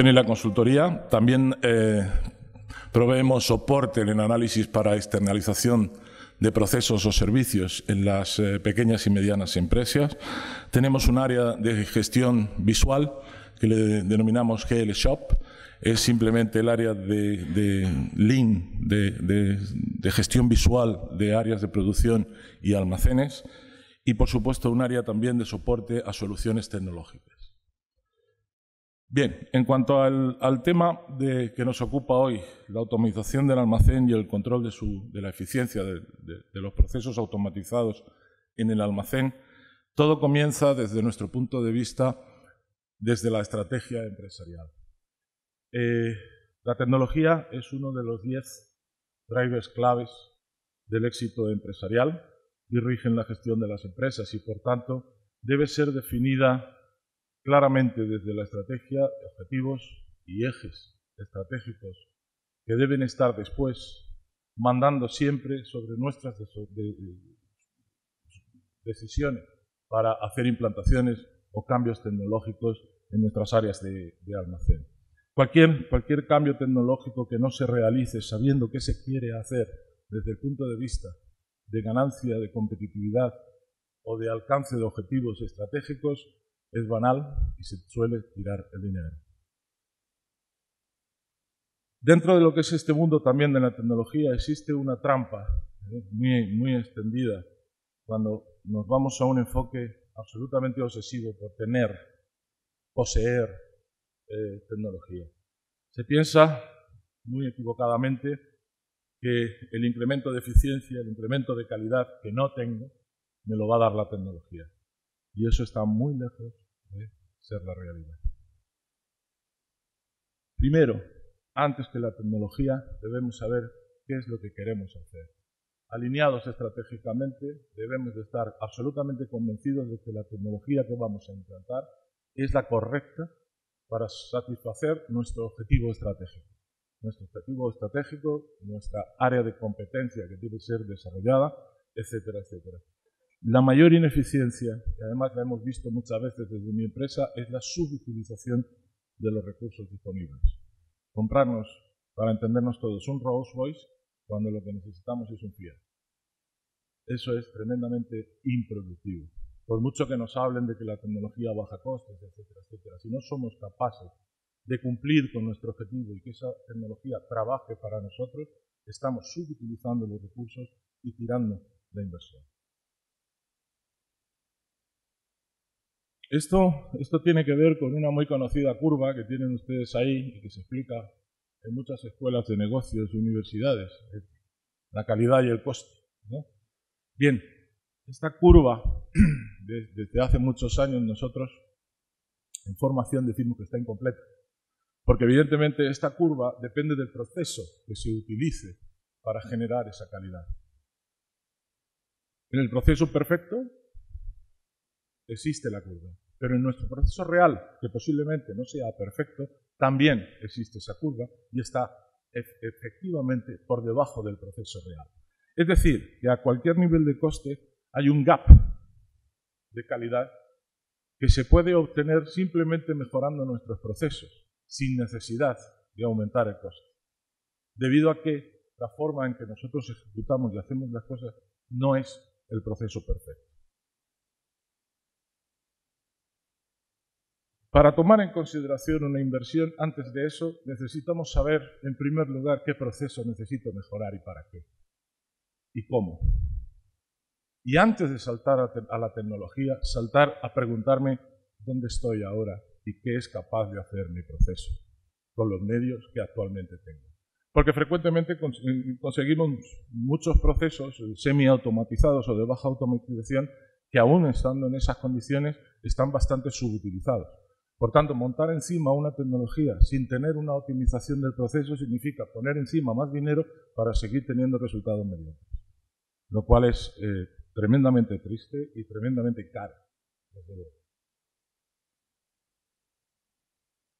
En la consultoría también proveemos soporte en el análisis para externalización de procesos o servicios en las pequeñas y medianas empresas. Tenemos un área de gestión visual que le denominamos GL Shop. Es simplemente el área de Lean, de gestión visual de áreas de producción y almacenes. Y, por supuesto, un área también de soporte a soluciones tecnológicas. Bien, en cuanto al tema que nos ocupa hoy, la automatización del almacén y el control de la eficiencia de los procesos automatizados en el almacén, todo comienza desde nuestro punto de vista, desde la estrategia empresarial. La tecnología es uno de los 10 drivers claves del éxito empresarial y rigen la gestión de las empresas y, por tanto, debe ser definida claramente desde la estrategia, objetivos y ejes estratégicos que deben estar después mandando siempre sobre nuestras decisiones para hacer implantaciones o cambios tecnológicos en nuestras áreas de almacén. Cualquier cambio tecnológico que no se realice sabiendo qué se quiere hacer desde el punto de vista de ganancia, de competitividad o de alcance de objetivos estratégicos es banal y se suele tirar el dinero. Dentro de lo que es este mundo también de la tecnología existe una trampa muy extendida cuando nos vamos a un enfoque absolutamente obsesivo por poseer tecnología. Se piensa muy equivocadamente que el incremento de eficiencia, el incremento de calidad que no tengo, me lo va a dar la tecnología. Y eso está muy lejos de ser la realidad. Primero, antes que la tecnología, debemos saber qué es lo que queremos hacer. Alineados estratégicamente, debemos de estar absolutamente convencidos de que la tecnología que vamos a implantar es la correcta para satisfacer nuestro objetivo estratégico. Nuestro objetivo estratégico, nuestra área de competencia que debe ser desarrollada, etcétera, etcétera. La mayor ineficiencia, que además la hemos visto muchas veces desde mi empresa, es la subutilización de los recursos disponibles. Comprarnos, para entendernos todos, un Rolls-Royce cuando lo que necesitamos es un Fiat. Eso es tremendamente improductivo. Por mucho que nos hablen de que la tecnología baja costes, etcétera, etcétera, si no somos capaces de cumplir con nuestro objetivo y que esa tecnología trabaje para nosotros, estamos subutilizando los recursos y tirando la inversión. Esto tiene que ver con una muy conocida curva que tienen ustedes ahí y que se explica en muchas escuelas de negocios y universidades, la calidad y el coste, ¿no? Bien, esta curva, desde hace muchos años nosotros en formación decimos que está incompleta. Porque evidentemente esta curva depende del proceso que se utilice para generar esa calidad. En el proceso perfecto existe la curva, pero en nuestro proceso real, que posiblemente no sea perfecto, también existe esa curva y está efectivamente por debajo del proceso real. Es decir, que a cualquier nivel de coste hay un gap de calidad que se puede obtener simplemente mejorando nuestros procesos, sin necesidad de aumentar el coste. Debido a que la forma en que nosotros ejecutamos y hacemos las cosas no es el proceso perfecto. Para tomar en consideración una inversión, antes de eso, necesitamos saber, en primer lugar, qué proceso necesito mejorar y para qué. Y cómo. Y antes de saltar a la tecnología, saltar a preguntarme dónde estoy ahora y qué es capaz de hacer mi proceso con los medios que actualmente tengo. Porque frecuentemente conseguimos muchos procesos semiautomatizados o de baja automatización que aún estando en esas condiciones están bastante subutilizados. Por tanto, montar encima una tecnología sin tener una optimización del proceso significa poner encima más dinero para seguir teniendo resultados mediocres, lo cual es tremendamente triste y tremendamente caro, desde luego.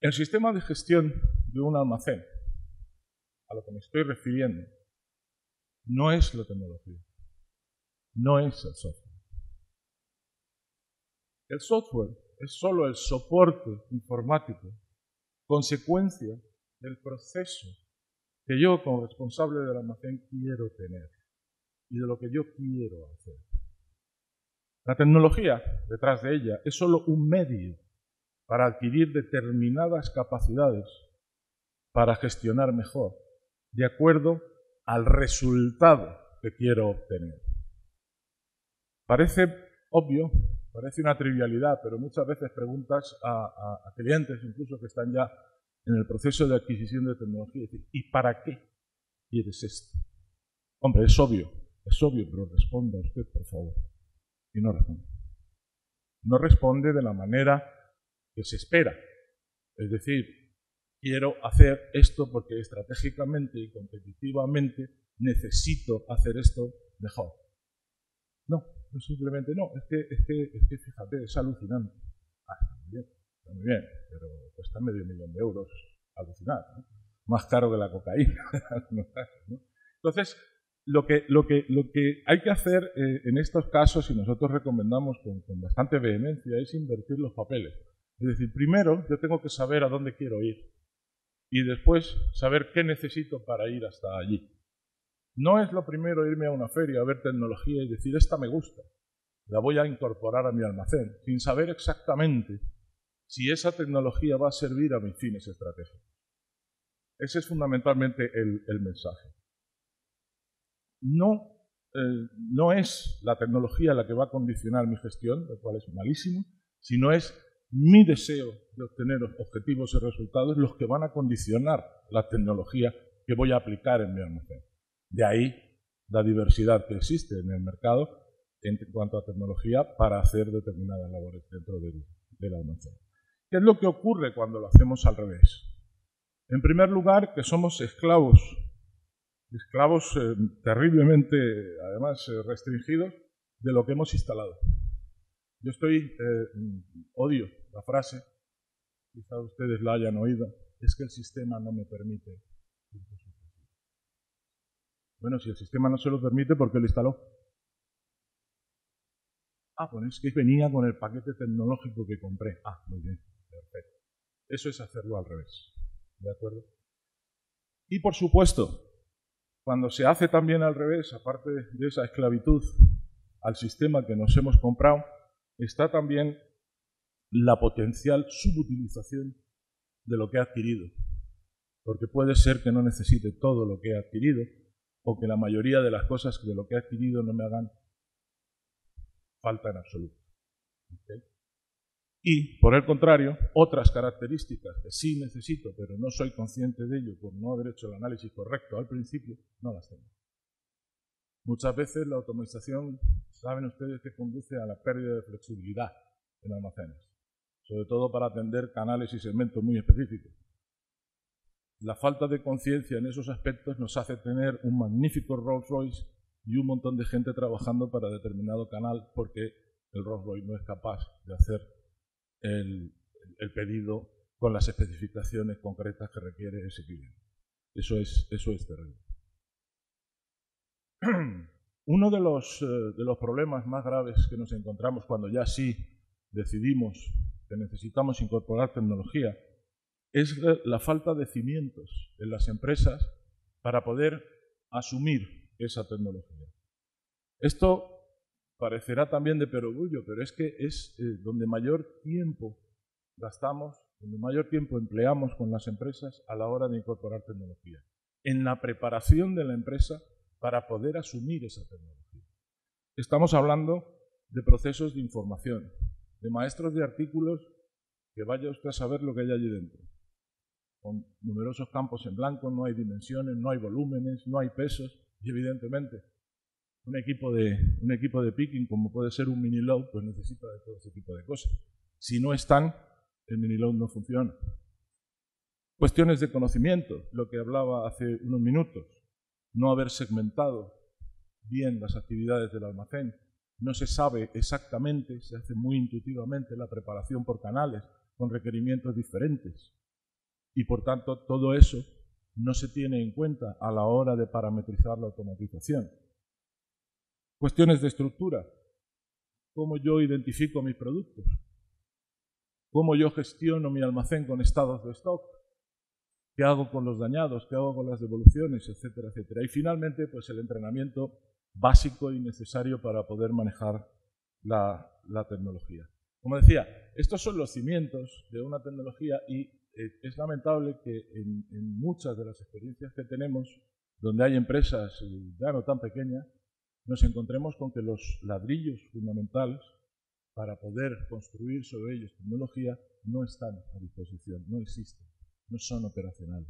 El sistema de gestión de un almacén, a lo que me estoy refiriendo, no es la tecnología, no es el software. El software es solo el soporte informático consecuencia del proceso que yo como responsable del almacén quiero tener y de lo que yo quiero hacer. La tecnología, detrás de ella, es solo un medio para adquirir determinadas capacidades para gestionar mejor, de acuerdo al resultado que quiero obtener. Parece obvio, parece una trivialidad, pero muchas veces preguntas a clientes, incluso que están ya en el proceso de adquisición de tecnología, ¿y para qué quieres esto? Hombre, es obvio, pero responda usted, por favor. Y no responde. No responde de la manera que se espera. Es decir, quiero hacer esto porque estratégicamente y competitivamente necesito hacer esto mejor. No, no simplemente no. Es que fíjate, es alucinante. Ah, está muy bien, pero cuesta $500,000 alucinar, ¿no? Más caro que la cocaína en algunos casos, ¿no? Entonces, lo que hay que hacer en estos casos, y nosotros recomendamos con bastante vehemencia, es invertir los papeles. Es decir, primero yo tengo que saber a dónde quiero ir y después saber qué necesito para ir hasta allí. No es lo primero irme a una feria a ver tecnología y decir, esta me gusta, la voy a incorporar a mi almacén, sin saber exactamente si esa tecnología va a servir a mis fines estratégicos. Ese es fundamentalmente el mensaje. No es la tecnología la que va a condicionar mi gestión, lo cual es malísimo, sino es mi deseo de obtener objetivos y resultados los que van a condicionar la tecnología que voy a aplicar en mi almacén. De ahí la diversidad que existe en el mercado en cuanto a tecnología para hacer determinadas labores dentro del almacén. ¿Qué es lo que ocurre cuando lo hacemos al revés? En primer lugar, que somos esclavos terriblemente, además, restringidos de lo que hemos instalado. Yo odio la frase, quizá ustedes la hayan oído, es que el sistema no me permite. Bueno, si el sistema no se lo permite, ¿por qué lo instaló? Ah, pues es que venía con el paquete tecnológico que compré. Ah, muy bien, perfecto. Eso es hacerlo al revés, ¿de acuerdo? Y por supuesto, cuando se hace también al revés, aparte de esa esclavitud al sistema que nos hemos comprado, está también la potencial subutilización de lo que ha adquirido. Porque puede ser que no necesite todo lo que he adquirido, o que la mayoría de las cosas de lo que he adquirido no me hagan falta en absoluto. ¿Okay? Y, por el contrario, otras características que sí necesito, pero no soy consciente de ello por no haber hecho el análisis correcto al principio, no las tengo. Muchas veces la automatización, saben ustedes que conduce a la pérdida de flexibilidad en almacenes, sobre todo para atender canales y segmentos muy específicos. La falta de conciencia en esos aspectos nos hace tener un magnífico Rolls-Royce y un montón de gente trabajando para determinado canal porque el Rolls-Royce no es capaz de hacer el pedido con las especificaciones concretas que requiere ese cliente. Eso es terrible. Uno de los problemas más graves que nos encontramos cuando ya sí decidimos que necesitamos incorporar tecnología es la falta de cimientos en las empresas para poder asumir esa tecnología. Esto parecerá también de perogrullo, pero es que es donde mayor tiempo gastamos, donde mayor tiempo empleamos con las empresas a la hora de incorporar tecnología. En la preparación de la empresa para poder asumir esa tecnología. Estamos hablando de procesos de información, de maestros de artículos que vaya usted a saber lo que hay allí dentro. Con numerosos campos en blanco, no hay dimensiones, no hay volúmenes, no hay pesos, y evidentemente un equipo de picking, como puede ser un mini-load, pues necesita de todo ese tipo de cosas. Si no están, el mini-load no funciona. Cuestiones de conocimiento, lo que hablaba hace unos minutos, no haber segmentado bien las actividades del almacén, no se sabe exactamente, se hace muy intuitivamente la preparación por canales, con requerimientos diferentes. Y por tanto, todo eso no se tiene en cuenta a la hora de parametrizar la automatización. Cuestiones de estructura. ¿Cómo yo identifico mis productos? ¿Cómo yo gestiono mi almacén con estados de stock? qué hago con los dañados, qué hago con las devoluciones, etcétera, etcétera. Y finalmente, pues el entrenamiento básico y necesario para poder manejar la tecnología. Como decía, estos son los cimientos de una tecnología y es lamentable que en muchas de las experiencias que tenemos, donde hay empresas ya no tan pequeñas, nos encontremos con que los ladrillos fundamentales para poder construir sobre ellos tecnología no están a disposición, no existen, no son operacionales.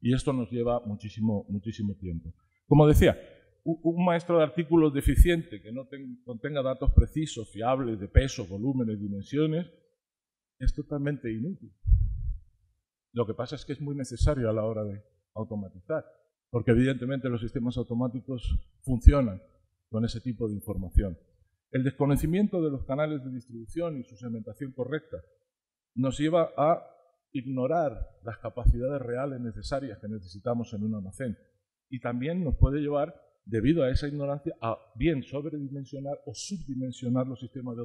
Y esto nos lleva muchísimo, muchísimo tiempo. Como decía, un maestro de artículos deficiente que no contenga datos precisos, fiables, de peso, volúmenes, dimensiones, es totalmente inútil. Lo que pasa es que es muy necesario a la hora de automatizar, porque evidentemente los sistemas automáticos funcionan con ese tipo de información. El desconocimiento de los canales de distribución y su segmentación correcta nos lleva a ignorar las capacidades reales necesarias que necesitamos en un almacén y también nos puede llevar, debido a esa ignorancia, a bien sobredimensionar o subdimensionar los sistemas de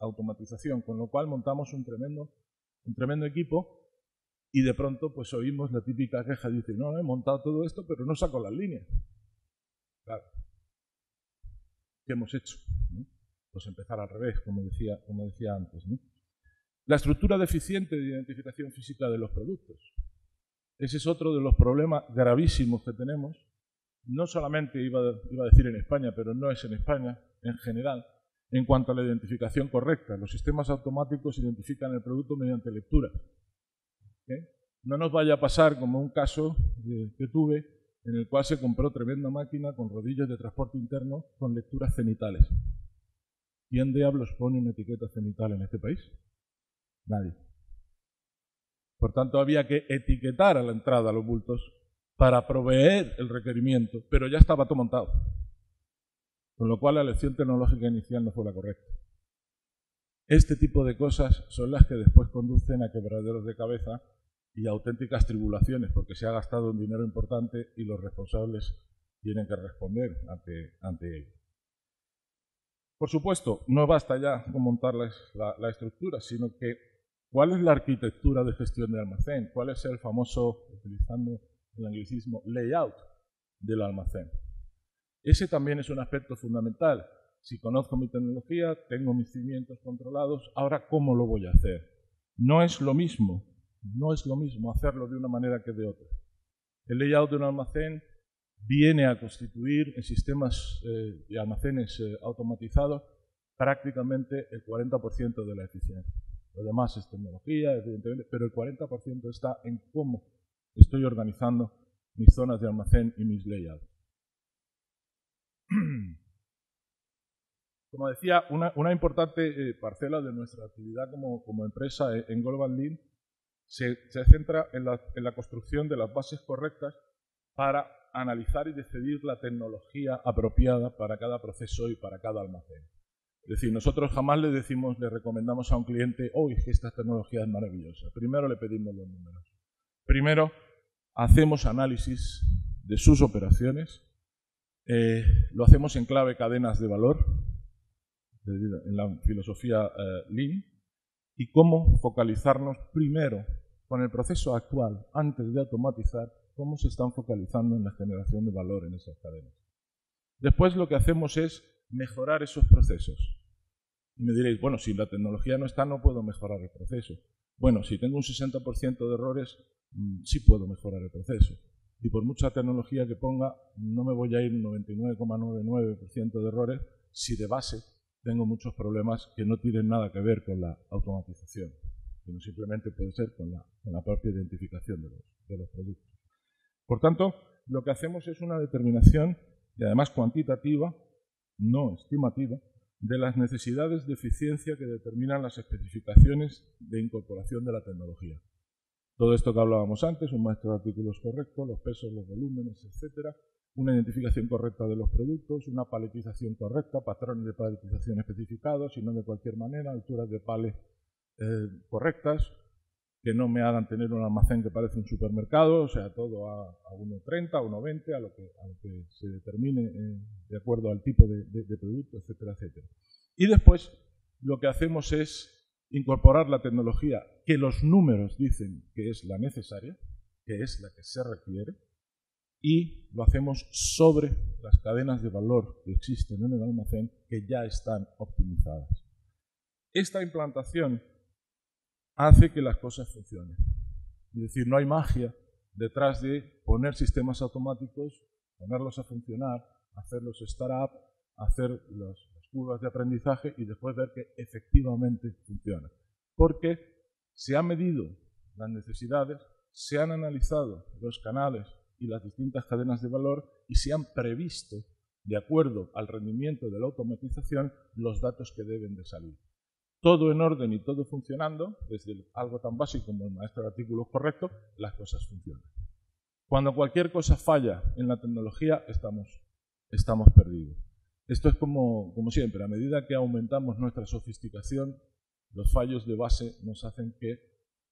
automatización, con lo cual montamos un tremendo equipo y de pronto pues oímos la típica queja, dice, no, he montado todo esto, pero no saco las líneas. Claro. ¿Qué hemos hecho? ¿No? Pues empezar al revés, como decía antes, ¿no? La estructura deficiente de identificación física de los productos. Ese es otro de los problemas gravísimos que tenemos. No solamente iba a decir en España, pero no es en España, en general, en cuanto a la identificación correcta. Los sistemas automáticos identifican el producto mediante lectura. ¿Okay? No nos vaya a pasar como un caso que tuve, en el cual se compró tremenda máquina con rodillos de transporte interno con lecturas cenitales. ¿Quién diablos pone una etiqueta cenital en este país? Nadie. Por tanto, había que etiquetar a la entrada los bultos para proveer el requerimiento, pero ya estaba todo montado. Con lo cual la elección tecnológica inicial no fue la correcta. Este tipo de cosas son las que después conducen a quebraderos de cabeza y a auténticas tribulaciones, porque se ha gastado un dinero importante y los responsables tienen que responder ante ello. Por supuesto, no basta ya con montar la estructura, sino que ¿cuál es la arquitectura de gestión de almacén? ¿Cuál es el famoso, utilizando el anglicismo, layout del almacén? Ese también es un aspecto fundamental. Si conozco mi tecnología, tengo mis cimientos controlados, ahora ¿cómo lo voy a hacer? No es lo mismo hacerlo de una manera que de otra. El layout de un almacén viene a constituir en sistemas y almacenes automatizados prácticamente el 40% de la eficiencia. Lo demás es tecnología, evidentemente, pero el 40% está en cómo estoy organizando mis zonas de almacén y mis layouts. Como decía, una importante parcela de nuestra actividad como empresa en Global Lean se centra en la construcción de las bases correctas para analizar y decidir la tecnología apropiada para cada proceso y para cada almacén. Es decir, nosotros jamás le recomendamos a un cliente, oh, es que esta tecnología es maravillosa. Primero le pedimos los números. Primero, hacemos análisis de sus operaciones, lo hacemos en clave cadenas de valor, en la filosofía Lean, y cómo focalizarnos primero con el proceso actual, antes de automatizar, cómo se están focalizando en la generación de valor en esas cadenas. Después lo que hacemos es mejorar esos procesos. Y me diréis, bueno, si la tecnología no está, no puedo mejorar el proceso. Bueno, si tengo un 60% de errores, sí puedo mejorar el proceso. Y por mucha tecnología que ponga, no me voy a ir un 99,99% de errores si de base tengo muchos problemas que no tienen nada que ver con la automatización, sino simplemente puede ser con la propia identificación de los productos. Por tanto, lo que hacemos es una determinación, y además cuantitativa, no estimativa, de las necesidades de eficiencia que determinan las especificaciones de incorporación de la tecnología. Todo esto que hablábamos antes, un maestro de artículos correcto, los pesos, los volúmenes, etcétera, una identificación correcta de los productos, una paletización correcta, patrones de paletización especificados, y no de cualquier manera, alturas de palet correctas, que no me hagan tener un almacén que parece un supermercado, o sea, todo a 1,30, a 1,20, a lo que se determine de acuerdo al tipo de producto, etcétera, etcétera. Y después lo que hacemos es incorporar la tecnología que los números dicen que es la necesaria, que es la que se requiere, y lo hacemos sobre las cadenas de valor que existen en el almacén que ya están optimizadas. Esta implantación hace que las cosas funcionen. Es decir, no hay magia detrás de poner sistemas automáticos, ponerlos a funcionar, hacer los startup, hacer las curvas de aprendizaje y después ver que efectivamente funciona. Porque se han medido las necesidades, se han analizado los canales y las distintas cadenas de valor y se han previsto, de acuerdo al rendimiento de la automatización, los datos que deben de salir. Todo en orden y todo funcionando, desde algo tan básico como el maestro de artículos correcto, las cosas funcionan. Cuando cualquier cosa falla en la tecnología, estamos perdidos. Esto es como siempre, a medida que aumentamos nuestra sofisticación, los fallos de base nos hacen que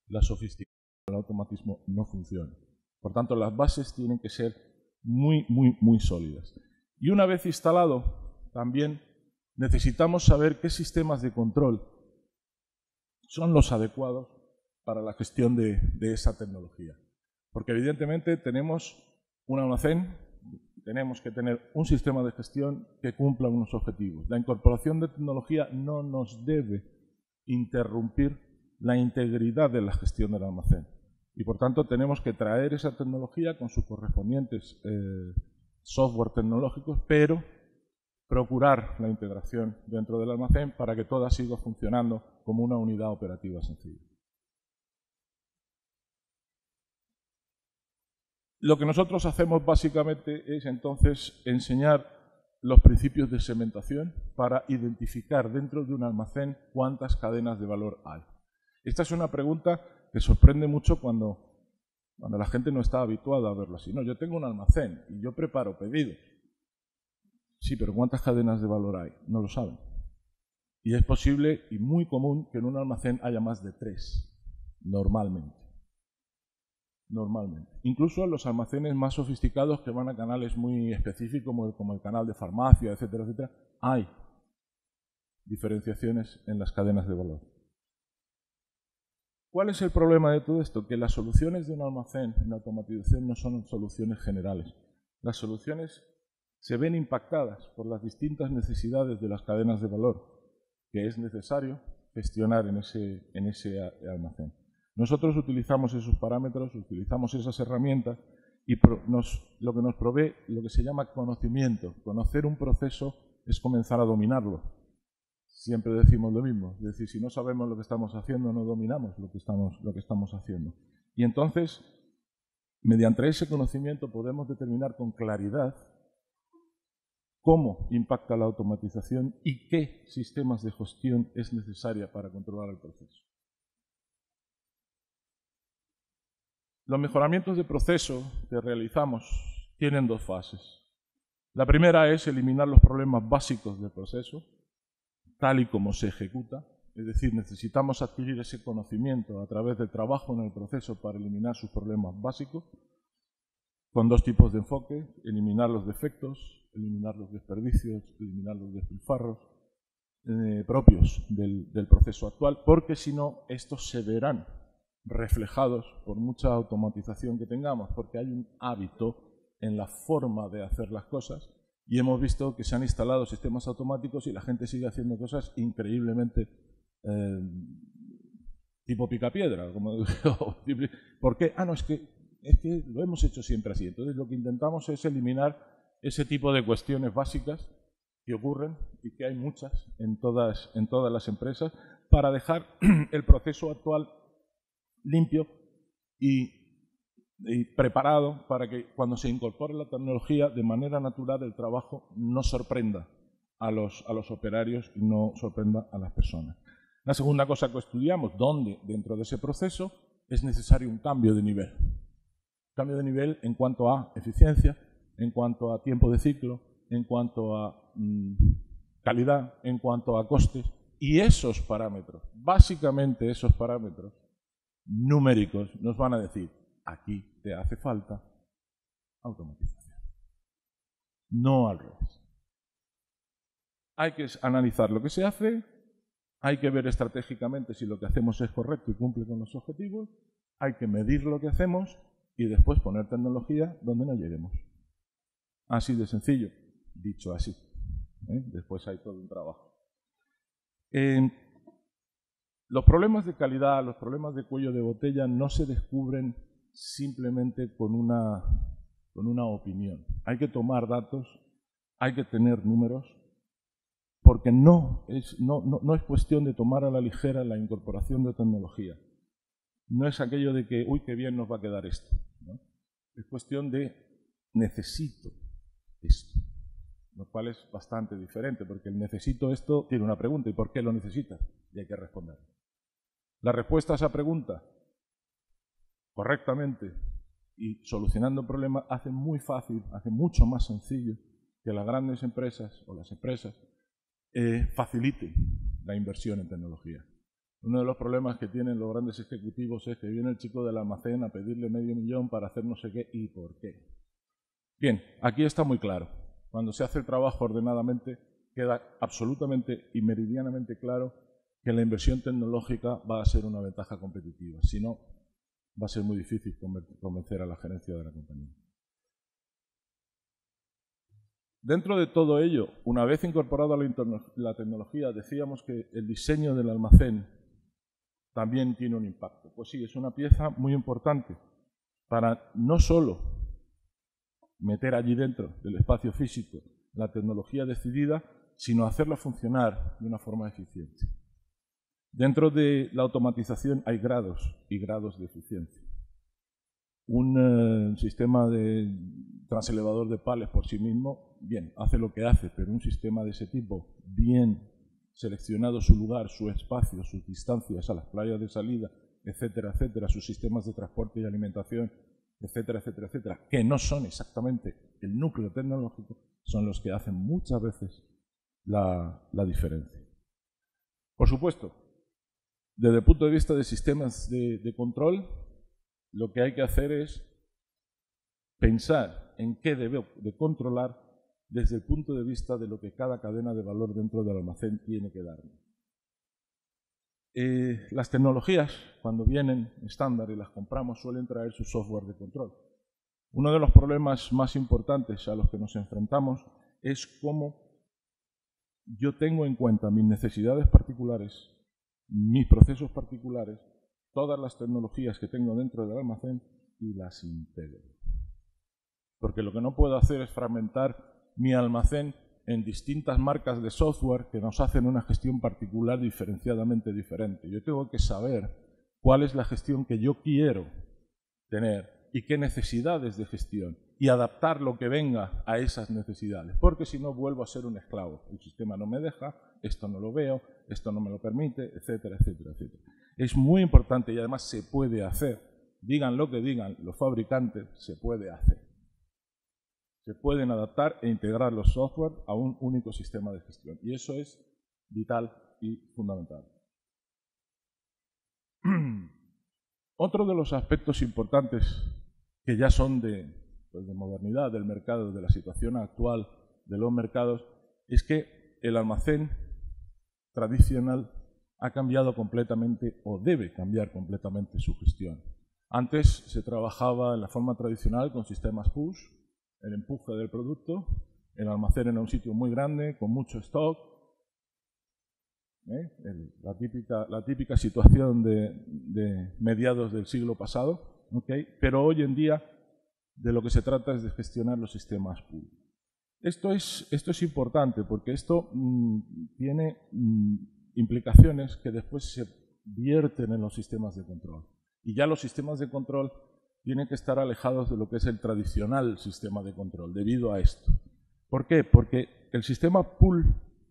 la sofisticación, el automatismo no funcione. Por tanto, las bases tienen que ser muy sólidas. Y una vez instalado, también necesitamos saber qué sistemas de control son los adecuados para la gestión de esa tecnología. Porque evidentemente tenemos un almacén, tenemos que tener un sistema de gestión que cumpla unos objetivos. La incorporación de tecnología no nos debe interrumpir la integridad de la gestión del almacén. Y por tanto tenemos que traer esa tecnología con sus correspondientes software tecnológicos, pero procurar la integración dentro del almacén para que toda siga funcionando como una unidad operativa sencilla. Lo que nosotros hacemos básicamente es entonces enseñar los principios de segmentación para identificar dentro de un almacén cuántas cadenas de valor hay. Esta es una pregunta que sorprende mucho cuando la gente no está habituada a verlo así. No, yo tengo un almacén y yo preparo pedidos. Sí, pero ¿cuántas cadenas de valor hay? No lo saben. Y es posible y muy común que en un almacén haya más de 3, normalmente. Incluso los almacenes más sofisticados que van a canales muy específicos como el canal de farmacia, etcétera, etcétera, hay diferenciaciones en las cadenas de valor. ¿Cuál es el problema de todo esto? Que las soluciones de un almacén en automatización no son soluciones generales. Las soluciones se ven impactadas por las distintas necesidades de las cadenas de valor que es necesario gestionar en ese almacén. Nosotros utilizamos esos parámetros, utilizamos esas herramientas y lo que nos provee lo que se llama conocimiento. Conocer un proceso es comenzar a dominarlo. Siempre decimos lo mismo, es decir, si no sabemos lo que estamos haciendo, no dominamos lo que estamos haciendo. Y entonces, mediante ese conocimiento podemos determinar con claridad cómo impacta la automatización y qué sistemas de gestión es necesaria para controlar el proceso. Los mejoramientos de proceso que realizamos tienen dos fases. La primera es eliminar los problemas básicos del proceso, tal y como se ejecuta. Es decir, necesitamos adquirir ese conocimiento a través del trabajo en el proceso para eliminar sus problemas básicos, con dos tipos de enfoque: eliminar los defectos, eliminar los desperdicios, eliminar los despilfarros propios del proceso actual, porque si no, estos se verán reflejados por mucha automatización que tengamos, porque hay un hábito en la forma de hacer las cosas y hemos visto que se han instalado sistemas automáticos y la gente sigue haciendo cosas increíblemente tipo picapiedra. Como digo, ¿por qué? Ah, no, es que lo hemos hecho siempre así. Entonces lo que intentamos es eliminar ese tipo de cuestiones básicas que ocurren y que hay muchas en todas las empresas para dejar el proceso actual limpio y preparado para que cuando se incorpore la tecnología de manera natural el trabajo no sorprenda a los operarios y no sorprenda a las personas. La segunda cosa que estudiamos, dónde dentro de ese proceso es necesario un cambio de nivel. Cambio de nivel en cuanto a eficiencia, en cuanto a tiempo de ciclo, en cuanto a calidad, en cuanto a costes y esos parámetros, básicamente esos parámetros numéricos nos van a decir, aquí te hace falta automatización. No al revés. Hay que analizar lo que se hace, hay que ver estratégicamente si lo que hacemos es correcto y cumple con los objetivos, hay que medir lo que hacemos y después poner tecnología donde no lleguemos. Así de sencillo, dicho así. Después hay todo un trabajo. Los problemas de calidad, los problemas de cuello de botella no se descubren simplemente con una opinión. Hay que tomar datos, hay que tener números, porque no es cuestión de tomar a la ligera la incorporación de tecnología. No es aquello de que, uy, qué bien nos va a quedar esto, ¿no? Es cuestión de necesito esto, lo cual es bastante diferente, porque el necesito esto tiene una pregunta, ¿y por qué lo necesitas? Y hay que responder. La respuesta a esa pregunta, correctamente, y solucionando el problema, hace muy fácil, hace mucho más sencillo que las grandes empresas o las empresas faciliten la inversión en tecnología. Uno de los problemas que tienen los grandes ejecutivos es que viene el chico del almacén a pedirle $500,000 para hacer no sé qué y por qué. Bien, aquí está muy claro. Cuando se hace el trabajo ordenadamente, queda absolutamente y meridianamente claro que la inversión tecnológica va a ser una ventaja competitiva. Si no, va a ser muy difícil convencer a la gerencia de la compañía. Dentro de todo ello, una vez incorporada la tecnología, decíamos que el diseño del almacén también tiene un impacto. Pues sí, es una pieza muy importante para no solo meter allí dentro del espacio físico la tecnología decidida, sino hacerla funcionar de una forma eficiente. Dentro de la automatización hay grados y grados de eficiencia. Un sistema de transelevador de pales por sí mismo, bien, hace lo que hace, pero un sistema de ese tipo, bien seleccionado su lugar, su espacio, sus distancias a las playas de salida, etcétera, etcétera, sus sistemas de transporte y alimentación, etcétera, etcétera, etcétera, que no son exactamente el núcleo tecnológico, son los que hacen muchas veces la diferencia. Por supuesto, desde el punto de vista de sistemas de control, lo que hay que hacer es pensar en qué debo de controlar desde el punto de vista de lo que cada cadena de valor dentro del almacén tiene que darme. Las tecnologías, cuando vienen estándar y las compramos, suelen traer su software de control. Uno de los problemas más importantes a los que nos enfrentamos es cómo yo tengo en cuenta mis necesidades particulares, mis procesos particulares, todas las tecnologías que tengo dentro del almacén y las integro. Porque lo que no puedo hacer es fragmentar mi almacén en distintas marcas de software que nos hacen una gestión particular diferenciadamente diferente. Yo tengo que saber cuál es la gestión que yo quiero tener y qué necesidades de gestión y adaptar lo que venga a esas necesidades. Porque si no, vuelvo a ser un esclavo. El sistema no me deja, esto no lo veo, esto no me lo permite, etcétera, etcétera, etcétera. Es muy importante y además se puede hacer. Digan lo que digan los fabricantes, se puede hacer. Se pueden adaptar e integrar los software a un único sistema de gestión. Y eso es vital y fundamental. Otro de los aspectos importantes que ya son de modernidad, del mercado, de la situación actual de los mercados, es que el almacén tradicional ha cambiado completamente o debe cambiar completamente su gestión. Antes se trabajaba en la forma tradicional con sistemas push, el empuje del producto, el almacén en un sitio muy grande, con mucho stock, la típica situación de mediados del siglo pasado, ¿okay? Pero hoy en día de lo que se trata es de gestionar los sistemas push. Esto es importante porque esto tiene implicaciones que después se vierten en los sistemas de control. Y ya los sistemas de control tienen que estar alejados de lo que es el tradicional sistema de control, debido a esto. ¿Por qué? Porque el sistema pull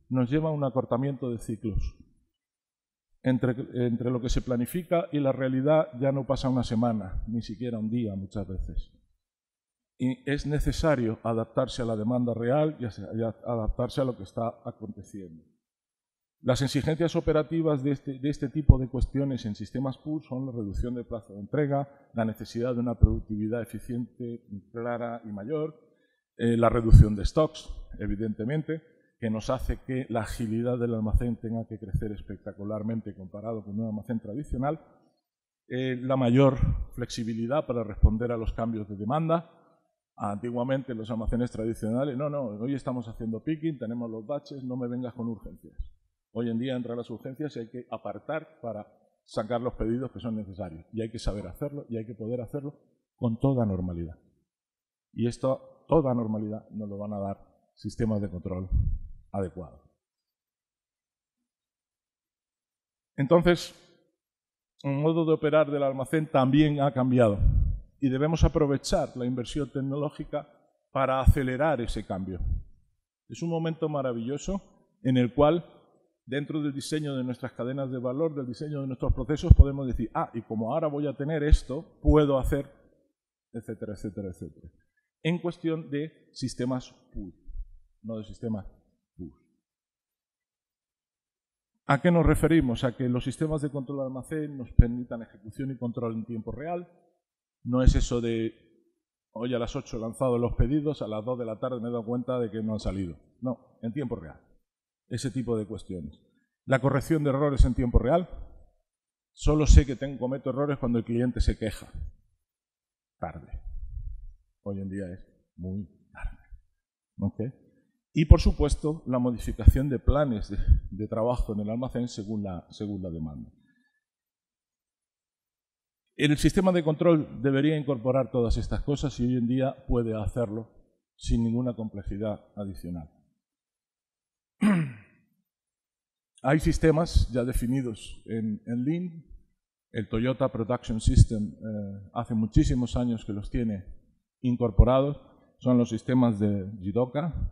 nos lleva a un acortamiento de ciclos. Entre lo que se planifica y la realidad ya no pasa una semana, ni siquiera un día muchas veces. Y es necesario adaptarse a la demanda real y adaptarse a lo que está aconteciendo. Las exigencias operativas de este tipo de cuestiones en sistemas push son la reducción de plazo de entrega, la necesidad de una productividad eficiente, clara y mayor, la reducción de stocks, evidentemente, que nos hace que la agilidad del almacén tenga que crecer espectacularmente comparado con un almacén tradicional, la mayor flexibilidad para responder a los cambios de demanda. Antiguamente los almacenes tradicionales, hoy estamos haciendo picking, tenemos los batches, no me vengas con urgencias. Hoy en día entran las urgencias y hay que apartar para sacar los pedidos que son necesarios. Y hay que saber hacerlo y hay que poder hacerlo con toda normalidad. Y esto, toda normalidad, nos lo van a dar sistemas de control adecuados. Entonces, el modo de operar del almacén también ha cambiado y debemos aprovechar la inversión tecnológica para acelerar ese cambio. Es un momento maravilloso en el cual, dentro del diseño de nuestras cadenas de valor, del diseño de nuestros procesos, podemos decir, y como ahora voy a tener esto, puedo hacer, etcétera, etcétera, etcétera. En cuestión de sistemas pull, no de sistemas push. ¿A qué nos referimos? A que los sistemas de control de almacén nos permitan ejecución y control en tiempo real. No es eso de hoy a las 8 he lanzado los pedidos, a las 2 de la tarde me he dado cuenta de que no han salido. No, en tiempo real. Ese tipo de cuestiones. La corrección de errores en tiempo real. Solo sé que cometo errores cuando el cliente se queja. Tarde. Hoy en día es muy tarde. ¿Okay? Y, por supuesto, la modificación de planes de trabajo en el almacén según la demanda. El sistema de control debería incorporar todas estas cosas y hoy en día puede hacerlo sin ninguna complejidad adicional. Hay sistemas ya definidos en Lean. El Toyota Production System hace muchísimos años que los tiene incorporados. Son los sistemas de Jidoka,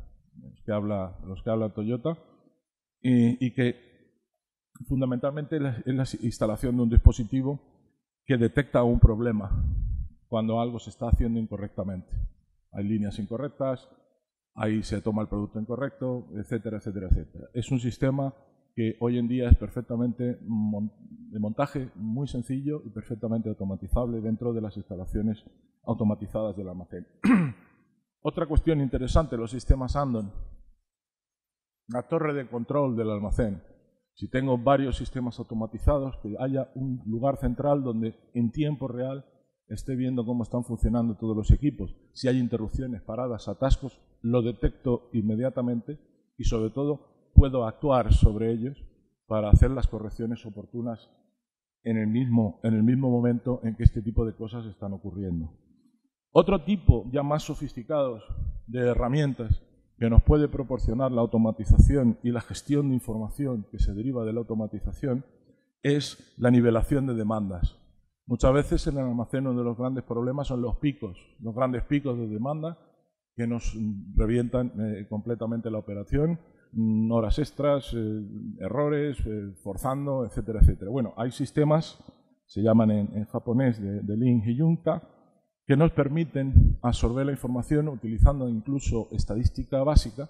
los que habla Toyota, y que fundamentalmente es la instalación de un dispositivo que detecta un problema cuando algo se está haciendo incorrectamente. Hay líneas incorrectas, ahí se toma el producto incorrecto, etcétera, etcétera, etcétera. Es un sistema que hoy en día es perfectamente de montaje muy sencillo y perfectamente automatizable dentro de las instalaciones automatizadas del almacén. Otra cuestión interesante, los sistemas Andon. La torre de control del almacén. Si tengo varios sistemas automatizados, que haya un lugar central donde en tiempo real esté viendo cómo están funcionando todos los equipos. Si hay interrupciones, paradas, atascos, lo detecto inmediatamente y sobre todo puedo actuar sobre ellos para hacer las correcciones oportunas en el mismo momento en que este tipo de cosas están ocurriendo. Otro tipo, ya más sofisticados, de herramientas que nos puede proporcionar la automatización y la gestión de información que se deriva de la automatización es la nivelación de demandas. Muchas veces en el almacén uno de los grandes problemas son los grandes picos de demanda que nos revientan completamente la operación, horas extras, errores, forzando, etcétera, etcétera. Bueno, hay sistemas, se llaman en japonés de Linjiyunka, que nos permiten absorber la información utilizando incluso estadística básica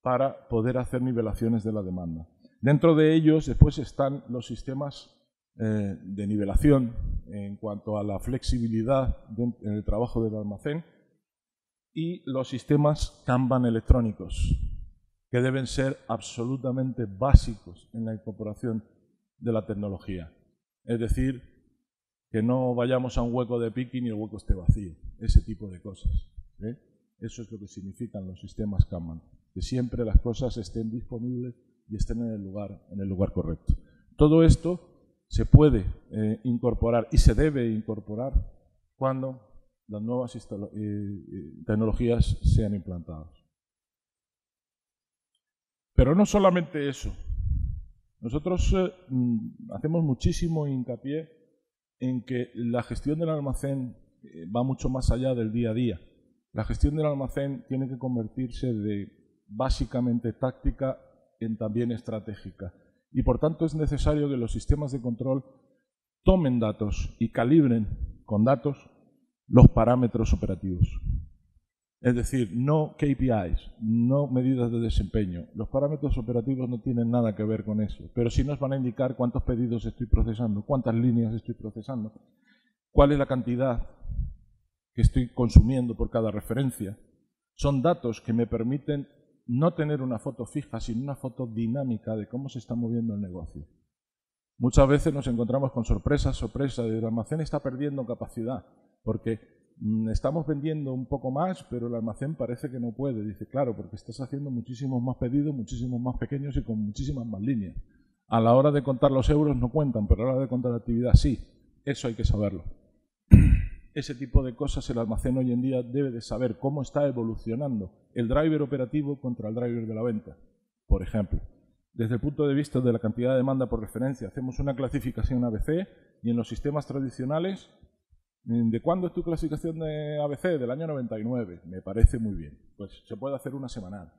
para poder hacer nivelaciones de la demanda. Dentro de ellos después están los sistemas de nivelación en cuanto a la flexibilidad en el trabajo del almacén y los sistemas Kanban electrónicos, que deben ser absolutamente básicos en la incorporación de la tecnología. Es decir, que no vayamos a un hueco de picking y el hueco esté vacío, ese tipo de cosas. ¿Eh? Eso es lo que significan los sistemas Kanban, que siempre las cosas estén disponibles y estén en el lugar correcto. Todo esto se puede incorporar y se debe incorporar cuando las nuevas tecnologías sean implantadas. Pero no solamente eso. Nosotros hacemos muchísimo hincapié en que la gestión del almacén va mucho más allá del día a día. La gestión del almacén tiene que convertirse de básicamente táctica en también estratégica. Y por tanto es necesario que los sistemas de control tomen datos y calibren con datos los parámetros operativos. Es decir, no KPIs, no medidas de desempeño. Los parámetros operativos no tienen nada que ver con eso, pero sí nos van a indicar cuántos pedidos estoy procesando, cuántas líneas estoy procesando, cuál es la cantidad que estoy consumiendo por cada referencia. Son datos que me permiten no tener una foto fija, sino una foto dinámica de cómo se está moviendo el negocio. Muchas veces nos encontramos con sorpresas, el almacén está perdiendo capacidad, porque estamos vendiendo un poco más, pero el almacén parece que no puede. Dice, claro, porque estás haciendo muchísimos más pedidos, muchísimos más pequeños y con muchísimas más líneas. A la hora de contar los euros no cuentan, pero a la hora de contar la actividad sí. Eso hay que saberlo. Ese tipo de cosas el almacén hoy en día debe de saber cómo está evolucionando el driver operativo contra el driver de la venta, por ejemplo. Desde el punto de vista de la cantidad de demanda por referencia, hacemos una clasificación ABC y en los sistemas tradicionales, ¿de cuándo es tu clasificación de ABC? Del año 99, me parece muy bien. Pues se puede hacer una semanal,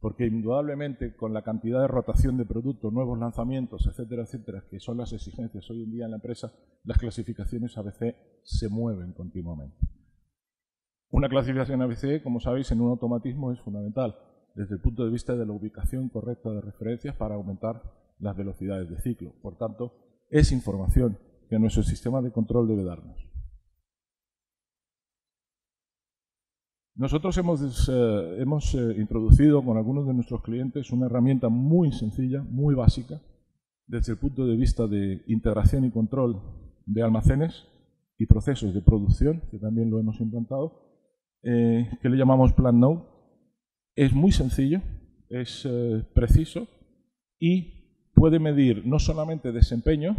porque indudablemente con la cantidad de rotación de productos, nuevos lanzamientos, etcétera, etcétera, que son las exigencias hoy en día en la empresa, las clasificaciones ABC se mueven continuamente. Una clasificación ABC, como sabéis, en un automatismo es fundamental desde el punto de vista de la ubicación correcta de referencias para aumentar las velocidades de ciclo. Por tanto, es información que nuestro sistema de control debe darnos. Nosotros hemos introducido con algunos de nuestros clientes una herramienta muy sencilla, muy básica, desde el punto de vista de integración y control de almacenes y procesos de producción, que también lo hemos implantado, que le llamamos PlanNode. Es muy sencillo, es preciso y puede medir no solamente desempeño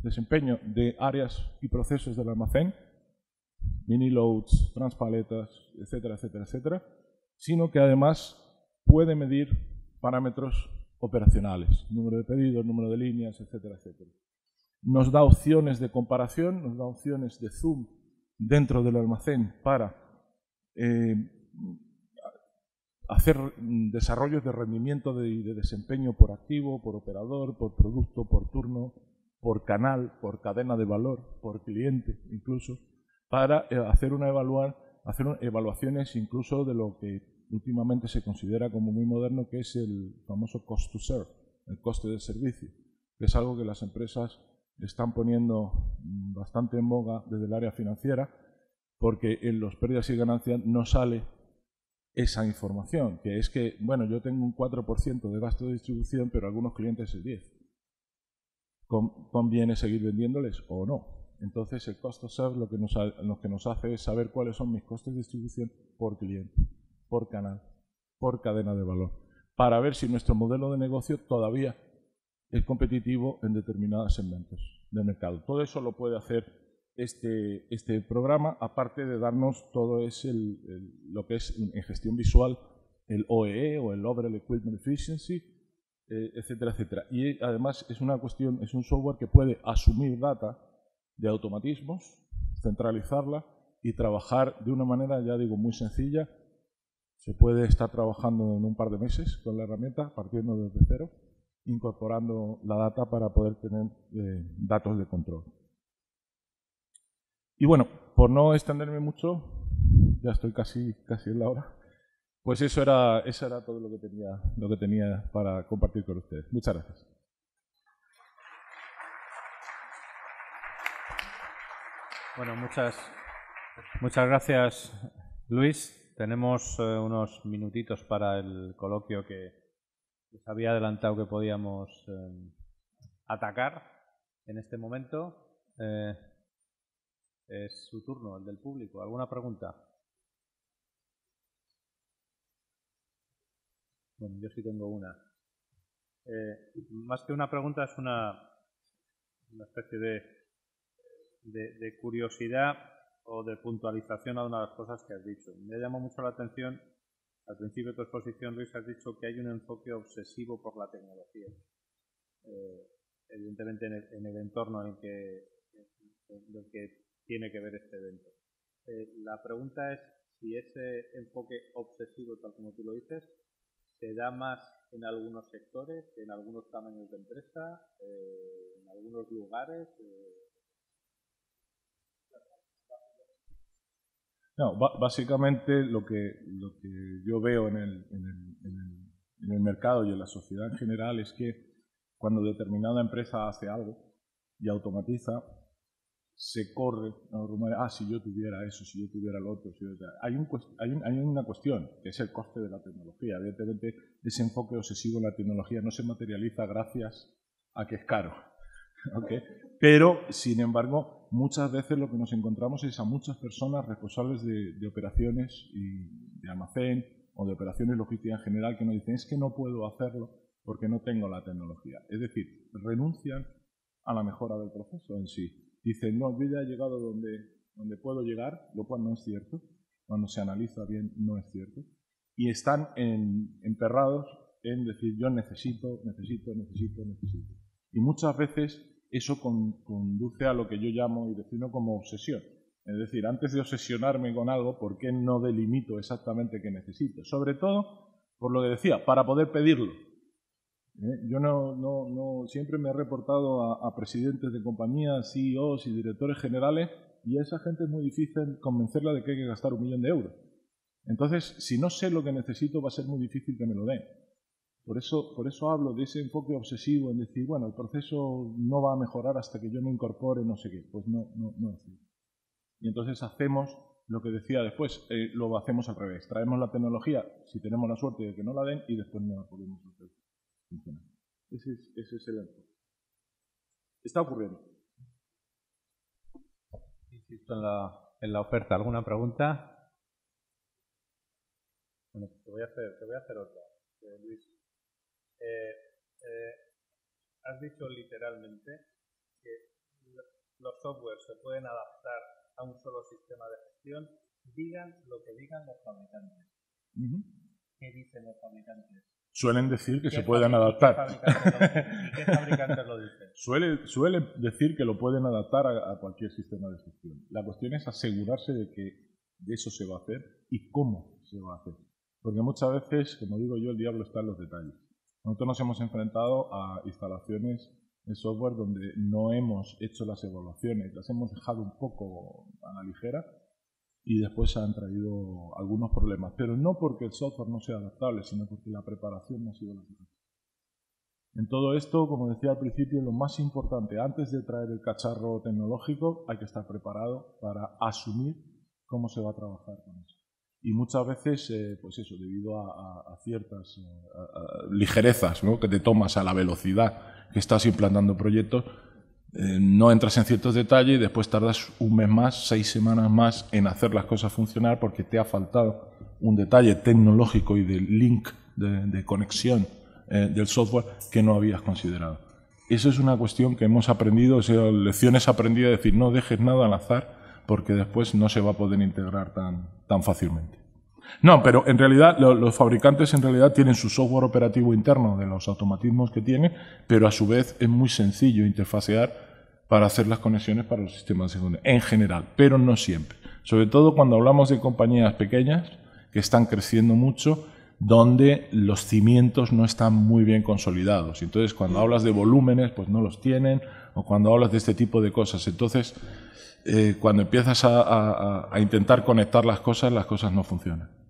de áreas y procesos del almacén, mini-loads, transpaletas, etcétera, etcétera, etcétera, sino que además puede medir parámetros operacionales, número de pedidos, número de líneas, etcétera, etcétera. Nos da opciones de comparación, nos da opciones de zoom dentro del almacén para hacer desarrollos de rendimiento y de desempeño por activo, por operador, por producto, por turno, por canal, por cadena de valor, por cliente incluso, para hacer evaluaciones incluso de lo que últimamente se considera como muy moderno, que es el famoso cost to serve, el coste de servicio, que es algo que las empresas están poniendo bastante en boga desde el área financiera, porque en los pérdidas y ganancias no sale esa información, que es que, bueno, yo tengo un 4% de gasto de distribución, pero algunos clientes el 10%. ¿Conviene seguir vendiéndoles o no? Entonces, el cost to serve lo que nos hace es saber cuáles son mis costes de distribución por cliente, por canal, por cadena de valor, para ver si nuestro modelo de negocio todavía es competitivo en determinados segmentos de mercado. Todo eso lo puede hacer este programa, aparte de darnos todo es lo que es en gestión visual el OEE o el Overall Equipment Efficiency, etcétera, etcétera. Y además es un software que puede asumir data de automatismos, centralizarla y trabajar de una manera, ya digo, muy sencilla. Se puede estar trabajando en un par de meses con la herramienta, partiendo desde cero, incorporando la data para poder tener datos de control. Y bueno, por no extenderme mucho, ya estoy casi en la hora, pues eso era todo lo que tenía para compartir con ustedes. Muchas gracias. Bueno, muchas gracias, Luis. Tenemos unos minutitos para el coloquio que les había adelantado que podíamos atacar en este momento. Es su turno, el del público. ¿Alguna pregunta? Bueno, yo sí tengo una. Más que una pregunta es una especie de curiosidad o de puntualización a una de las cosas que has dicho. Me llamó mucho la atención, al principio de tu exposición, Luis, has dicho que hay un enfoque obsesivo por la tecnología. Evidentemente en el entorno en el que tiene que ver este evento. La pregunta es si ese enfoque obsesivo, tal como tú lo dices, se da más en algunos sectores, en algunos tamaños de empresa, en algunos lugares. No, básicamente lo que yo veo en el mercado y en la sociedad en general es que cuando determinada empresa hace algo y automatiza, se corre a los rumores, si yo tuviera eso, si yo tuviera lo otro, hay una cuestión, que es el coste de la tecnología. Evidentemente, ese enfoque obsesivo en la tecnología no se materializa gracias a que es caro, ¿okay? Pero, sin embargo, muchas veces lo que nos encontramos es a muchas personas responsables de operaciones y de almacén o de operaciones logísticas en general que nos dicen es que no puedo hacerlo porque no tengo la tecnología. Es decir, renuncian a la mejora del proceso en sí. Dicen, no, yo ya he llegado donde puedo llegar, lo cual no es cierto. Cuando se analiza bien, no es cierto. Y están emperrados en decir, yo necesito. Y muchas veces eso conduce a lo que yo llamo y defino como obsesión. Es decir, antes de obsesionarme con algo, ¿por qué no delimito exactamente qué necesito? Sobre todo, por lo que decía, para poder pedirlo. Yo no siempre me he reportado a presidentes de compañías, CEOs y directores generales, y a esa gente es muy difícil convencerla de que hay que gastar 1.000.000 de euros. Entonces, si no sé lo que necesito, va a ser muy difícil que me lo den. Por eso hablo de ese enfoque obsesivo en decir, bueno, el proceso no va a mejorar hasta que yo me incorpore no sé qué. Pues no es así. Y entonces hacemos lo que decía después, lo hacemos al revés. Traemos la tecnología, si tenemos la suerte de que no la den, y después no la podemos hacer funcionar. Ese es el enfoque. Está ocurriendo. Insisto en la oferta. ¿Alguna pregunta? Bueno, te voy a hacer otra, Luis. Has dicho literalmente que los softwares se pueden adaptar a un solo sistema de gestión, digan lo que digan los fabricantes. Uh-huh. ¿Qué dicen los fabricantes? Suelen decir que se pueden adaptar. ¿Qué fabricantes lo dicen? Suele decir que lo pueden adaptar a cualquier sistema de gestión. La cuestión es asegurarse de que de eso se va a hacer y cómo se va a hacer. Porque muchas veces, como digo yo, el diablo está en los detalles. Nosotros nos hemos enfrentado a instalaciones de software donde no hemos hecho las evaluaciones, las hemos dejado un poco a la ligera y después se han traído algunos problemas. Pero no porque el software no sea adaptable, sino porque la preparación no ha sido la misma. En todo esto, como decía al principio, lo más importante, antes de traer el cacharro tecnológico, hay que estar preparado para asumir cómo se va a trabajar con eso. Y muchas veces, pues eso, debido a ciertas ligerezas, ¿no?, que te tomas a la velocidad que estás implantando proyectos, no entras en ciertos detalles y después tardas 1 mes más, 6 semanas más en hacer las cosas funcionar porque te ha faltado un detalle tecnológico y de link, de conexión del software que no habías considerado. Eso es una cuestión que hemos aprendido, o sea, lecciones aprendidas, es decir, no dejes nada al azar, porque después no se va a poder integrar tan fácilmente. No, pero en realidad los fabricantes en realidad tienen su software operativo interno de los automatismos que tienen, pero a su vez es muy sencillo interfacear para hacer las conexiones para los sistemas de seguridad, en general, pero no siempre. Sobre todo cuando hablamos de compañías pequeñas que están creciendo mucho, donde los cimientos no están muy bien consolidados. Entonces, cuando hablas de volúmenes, pues no los tienen, o cuando hablas de este tipo de cosas, entonces... cuando empiezas a intentar conectar las cosas no funcionan.